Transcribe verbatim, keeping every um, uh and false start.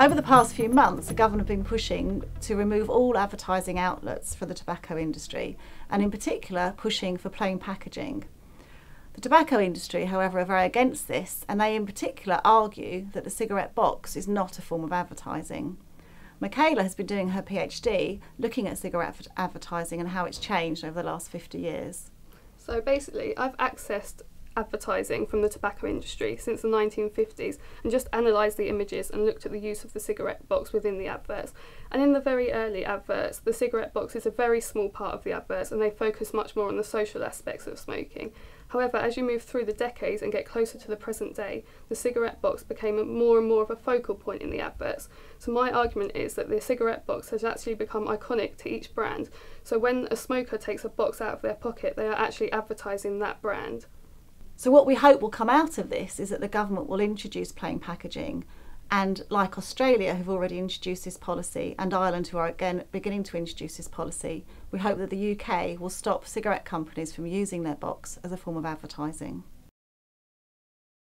Over the past few months, the government have been pushing to remove all advertising outlets for the tobacco industry, and in particular pushing for plain packaging. The tobacco industry, however, are very against this, and they in particular argue that the cigarette box is not a form of advertising. Michaela has been doing her PhD looking at cigarette advertising and how it's changed over the last fifty years. So basically, I've accessed advertising from the tobacco industry since the nineteen fifties and just analysed the images and looked at the use of the cigarette box within the adverts. And in the very early adverts, the cigarette box is a very small part of the adverts and they focus much more on the social aspects of smoking. However, as you move through the decades and get closer to the present day, the cigarette box became more and more of a focal point in the adverts. So my argument is that the cigarette box has actually become iconic to each brand. So when a smoker takes a box out of their pocket, they are actually advertising that brand. So what we hope will come out of this is that the government will introduce plain packaging, and like Australia, who've already introduced this policy, and Ireland, who are again beginning to introduce this policy, we hope that the U K will stop cigarette companies from using their box as a form of advertising.